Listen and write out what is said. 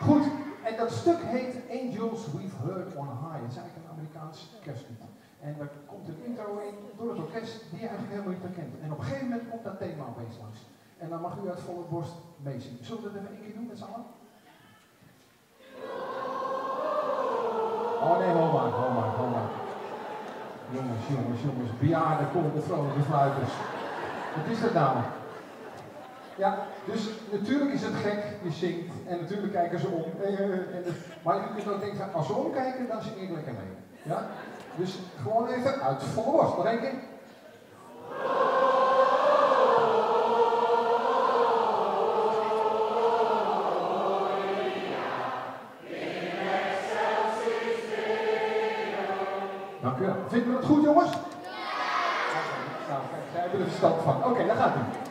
Goed, en dat stuk heet Angels We've Heard on High. Het is eigenlijk een Amerikaans kerstlied. En daar komt een intro in door het orkest die je eigenlijk helemaal niet herkent. En op een gegeven moment komt dat thema opeens langs. En dan mag u uit volle borst meezingen. Zullen we dat even een keer doen met z'n allen? Oh nee, hou maar. Jongens. Bejaarden, komende vrolijke fluiters. Wat is dat nou? Ja, dus natuurlijk is het gek, je zingt en natuurlijk kijken ze om. Maar je kunt ook denken, als ze omkijken, dan zing ik lekker mee. Ja? Dus gewoon even uit volle borst, nog één keer. Dank u wel. Vinden we het goed, jongens? Ja! Nou, daar hebben we er verstand van. Oké, daar gaat u.